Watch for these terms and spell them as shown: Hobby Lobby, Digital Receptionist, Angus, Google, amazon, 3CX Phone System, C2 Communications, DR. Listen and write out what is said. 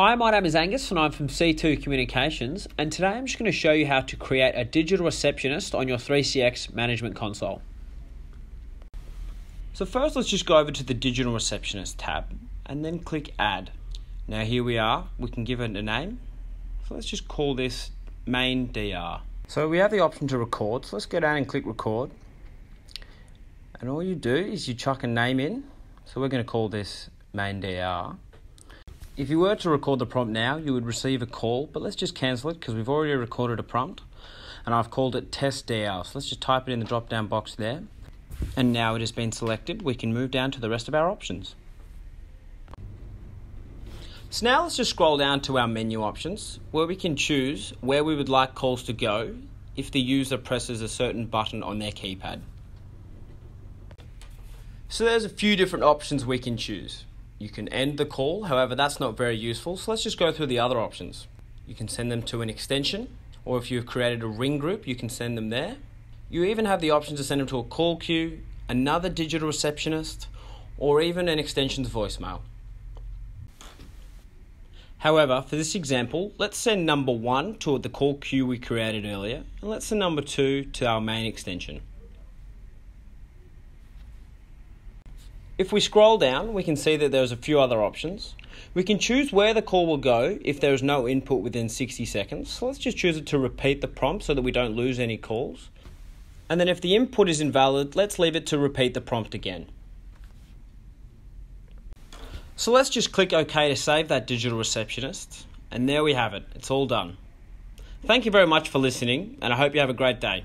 Hi, my name is Angus and I'm from C2 Communications, and today I'm just going to show you how to create a digital receptionist on your 3CX management console. So first let's just go over to the digital receptionist tab and then click add. Now here we are, we can give it a name. So let's just call this main DR. So we have the option to record, so let's go down and click record. And all you do is you chuck a name in. So we're going to call this main DR. If you were to record the prompt now, you would receive a call, but let's just cancel it because we've already recorded a prompt and I've called it test DR. So let's just type it in the drop down box there. And now it has been selected, we can move down to the rest of our options. So now let's just scroll down to our menu options where we can choose where we would like calls to go if the user presses a certain button on their keypad. So there's a few different options we can choose. You can end the call, however that's not very useful, so let's just go through the other options. You can send them to an extension, or if you've created a ring group, you can send them there. You even have the option to send them to a call queue, another digital receptionist, or even an extension's voicemail. However, for this example, let's send number 1 to the call queue we created earlier, and let's send number 2 to our main extension. If we scroll down, we can see that there's a few other options. We can choose where the call will go if there is no input within 60 seconds. So let's just choose it to repeat the prompt so that we don't lose any calls. And then if the input is invalid, let's leave it to repeat the prompt again. So let's just click OK to save that digital receptionist. And there we have it. It's all done. Thank you very much for listening, and I hope you have a great day.